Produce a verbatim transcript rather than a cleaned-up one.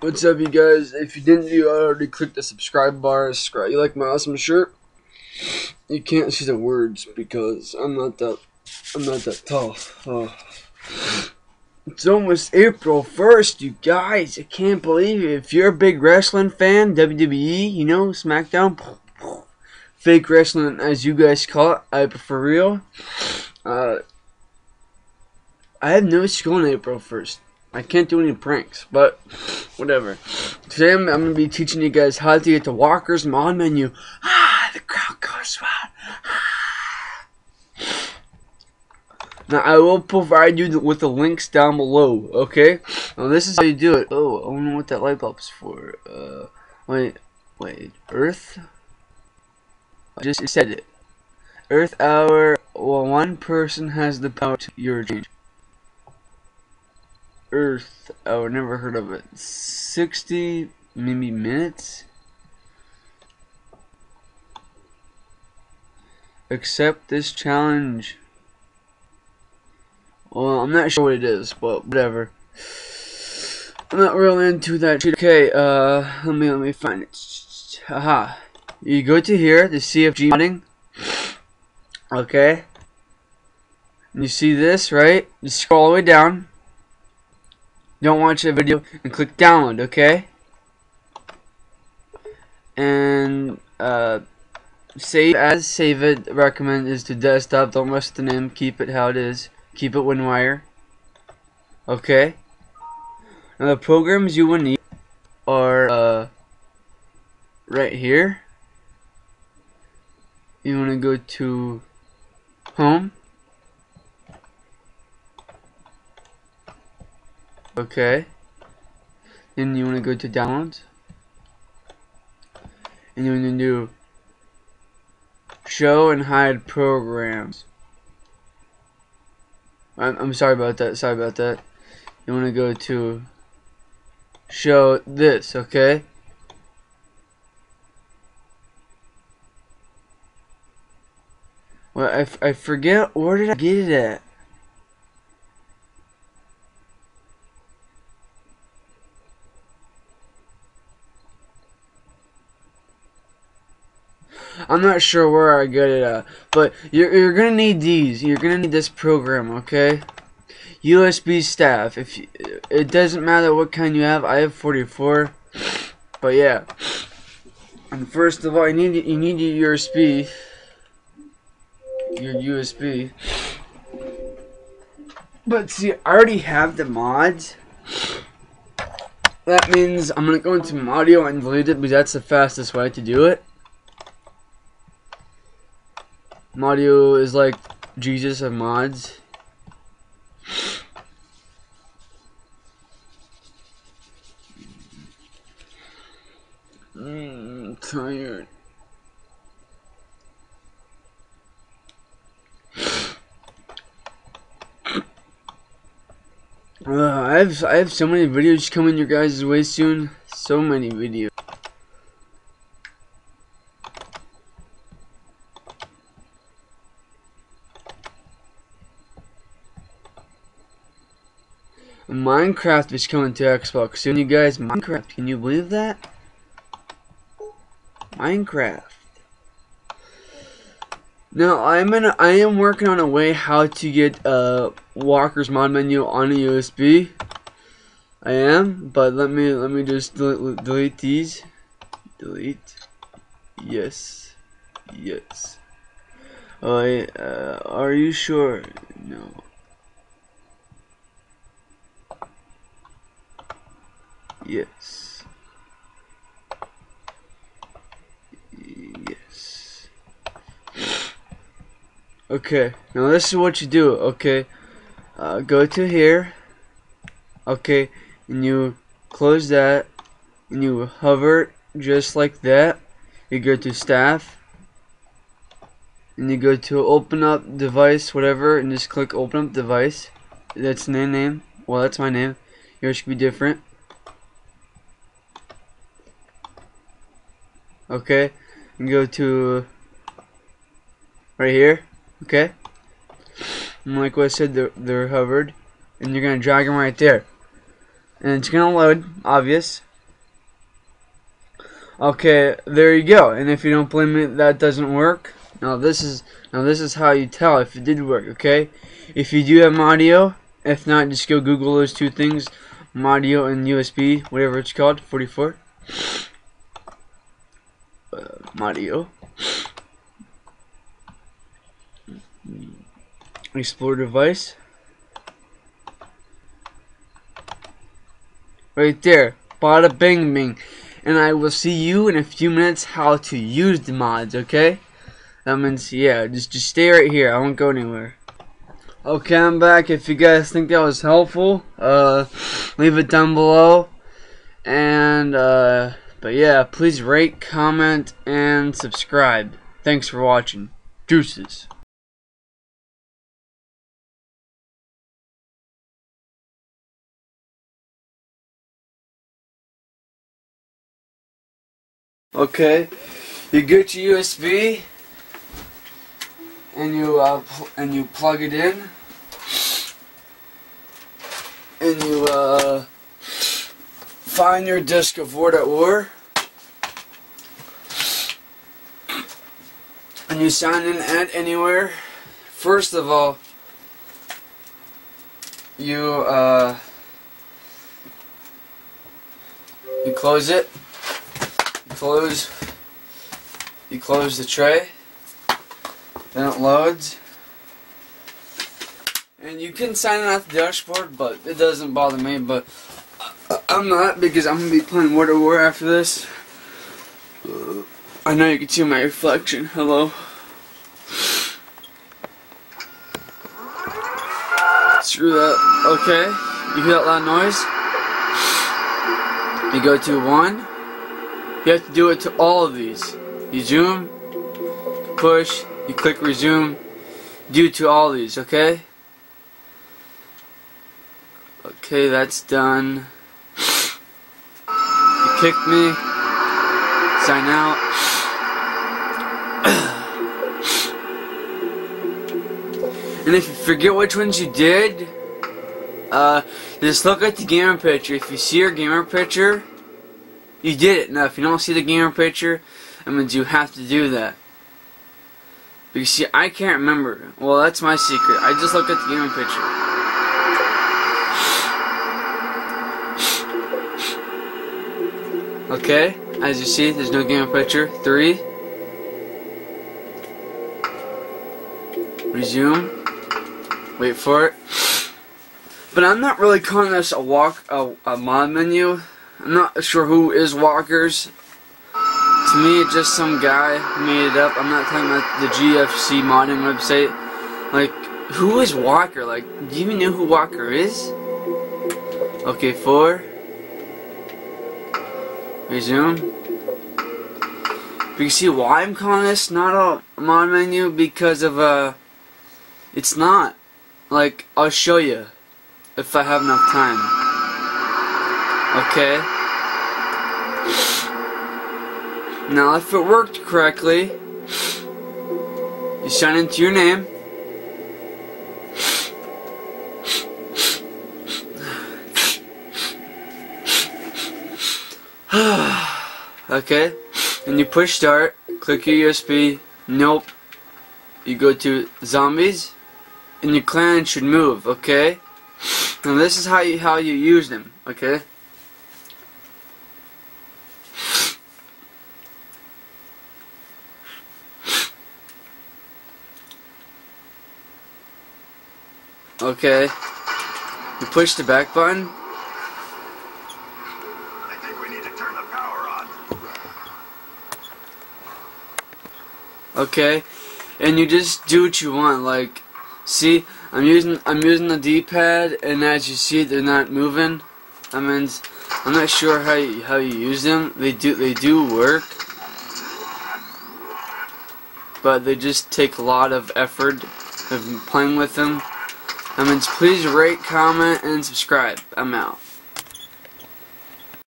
What's up, you guys? If you didn't, you already clicked the subscribe bar. Subscribe. You like my awesome shirt? You can't see the words because I'm not that I'm not that tall. Oh. It's almost April first, you guys. I can't believe it. If you're a big wrestling fan, W W E, you know, Smackdown, fake wrestling as you guys call it. I prefer real. Uh, I have no school on April first. I can't do any pranks, but whatever. Today I'm, I'm going to be teaching you guys how to get the Walker's mod menu. Ah, the crowd goes wild. Ah. Now, I will provide you with the links down below, okay? Now, this is how you do it. Oh, I don't know what that light bulb's for. Uh, wait, wait, Earth? I just said it. Earth hour, well, one person has the power to your change. Earth, oh, never heard of it. sixty maybe minutes. Accept this challenge. Well, I'm not sure what it is, but whatever. I'm not real into that. Okay, uh, let me let me find it. Haha. You go to here, the C F G modding. Okay. You see this, right? You scroll all the way down. Don't watch the video and click download, okay? And uh, save as, save it, recommend is to desktop, don't mess with the name, keep it how it is, keep it WinWire, okay? Now the programs you will need are uh, right here. You want to go to home. Okay, then you want to go to downloads, and you want to do show and hide programs. I'm, I'm sorry about that, sorry about that. You want to go to show this, okay? Well, I, I forget, where did I get it at? I'm not sure where I got it at, but you're, you're gonna need these. You're gonna need this program, okay? U S B staff. If you, it doesn't matter what kind you have, I have forty-four. But yeah. And first of all, you need you need your U S B. Your U S B. But see, I already have the mods. That means I'm gonna go into Mario and delete it because that's the fastest way to do it. Mario is like Jesus of mods. Mm, I'm tired. Uh, I have I have so many videos coming your guys' way soon. So many videos. Minecraft is coming to Xbox soon, you guys. Minecraft, can you believe that? Minecraft. Now I'm in a, I am working on a way how to get uh, Walker's mod menu on a U S B. I am, but let me let me just delete, delete these. Delete. Yes. Yes. Oh, uh, are you sure? No. Yes. Yes. Okay. Now this is what you do. Okay. Uh, go to here. Okay. And you close that. And you hover just like that. You go to staff. And you go to open up device, whatever. And just click open up device. That's my name. Well, that's my name. Yours should be different. Okay, and go to right here. Okay, and like what I said, they're, they're hovered, and you're gonna drag them right there, and it's gonna load. Obvious. Okay, there you go. And if you don't blame me, that doesn't work. Now this is now this is how you tell if it did work. Okay, if you do have Mario, if not, just go Google those two things, Mario and U S B, whatever it's called, forty-four. Uh, Mario. Explore device. Right there. Bada bing bing. And I will see you in a few minutes how to use the mods, okay? That means, yeah, just, just stay right here. I won't go anywhere. Okay, I'm back. If you guys think that was helpful, uh, leave it down below. And, uh, but yeah, please rate, comment, and subscribe. Thanks for watching. Deuces. Okay, you get your U S B and you uh, pl and you plug it in, and you uh, find your disk of Word at War, and you sign in at anywhere. First of all, you uh, you close it. Close. You close the tray, then it loads, and you can sign in off the dashboard, but it doesn't bother me. But I'm not, because I'm gonna be playing Word at War after this. I know you can see my reflection. Hello. Screw that. Okay. You hear that loud noise? You go to one. You have to do it to all of these. You zoom, push, you click resume, do to all these, okay? Okay, that's done. You kick me, sign out. And if you forget which ones you did, uh, just look at the gamer picture. If you see your gamer picture, you did it. Now, if you don't see the gamer picture, that means you have to do that. Because, see, I can't remember. Well, that's my secret. I just looked at the gamer picture. Okay, as you see, there's no gamer picture. Three. Resume. Wait for it. But I'm not really calling this a walk a, a mod menu. I'm not sure who is Walker's. To me, it's just some guy made it up. I'm not talking about the C F G modding website. Like, who is Walker? Like, do you even know who Walker is? Okay, four. Resume. But you see why I'm calling this not a mod menu? Because of, uh... it's not. Like, I'll show you. If I have enough time. Okay. Now, if it worked correctly, you sign into your name. Okay. And you push start. Click your U S B. Nope. You go to zombies, and your clan should move. Okay. Now this is how you how you use them. Okay. Okay, you push the back button. I think we need to turn the power on. Okay, and you just do what you want. Like, see, I'm using I'm using the D-pad, and as you see, they're not moving. I mean, I'm not sure how you, how you use them. They do they do work, but they just take a lot of effort of playing with them. I mean, please rate, comment, and subscribe. I'm out.